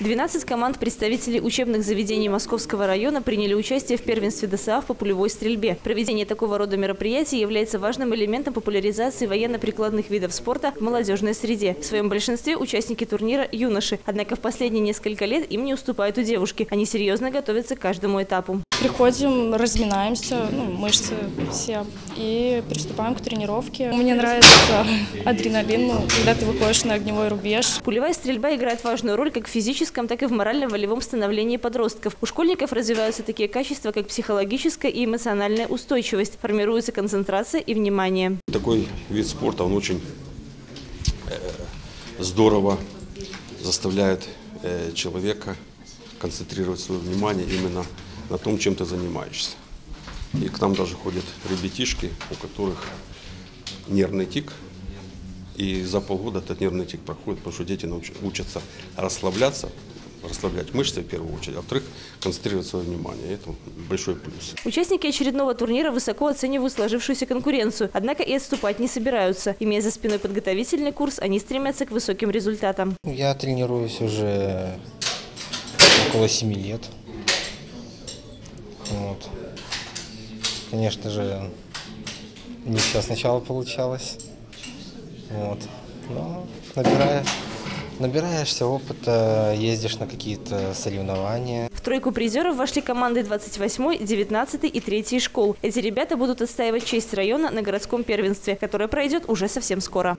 12 команд представителей учебных заведений Московского района приняли участие в первенстве ДОСААФ по пулевой стрельбе. Проведение такого рода мероприятий является важным элементом популяризации военно-прикладных видов спорта в молодежной среде. В своем большинстве участники турнира – юноши. Однако в последние несколько лет им не уступают и девушки. Они серьезно готовятся к каждому этапу. Приходим, разминаемся, мышцы все, и приступаем к тренировке. Мне нравится адреналин, когда ты выходишь на огневой рубеж. Пулевая стрельба играет важную роль как в физическом, так и в морально-волевом становлении подростков. У школьников развиваются такие качества, как психологическая и эмоциональная устойчивость, формируется концентрация и внимание. Такой вид спорта, он очень здорово заставляет человека концентрировать свое внимание именно на том, чем ты занимаешься. И к нам даже ходят ребятишки, у которых нервный тик. И за полгода этот нервный тик проходит, потому что дети учатся расслабляться, расслаблять мышцы в первую очередь, а во-вторых, концентрировать свое внимание. Это большой плюс. Участники очередного турнира высоко оценивают сложившуюся конкуренцию, однако и отступать не собираются. Имея за спиной подготовительный курс, они стремятся к высоким результатам. Я тренируюсь уже около 7 лет. Конечно же, не все сначала получалось, но набираешься опыта, ездишь на какие-то соревнования. В тройку призеров вошли команды 28-й, 19-й и 3-й школ. Эти ребята будут отстаивать честь района на городском первенстве, которое пройдет уже совсем скоро.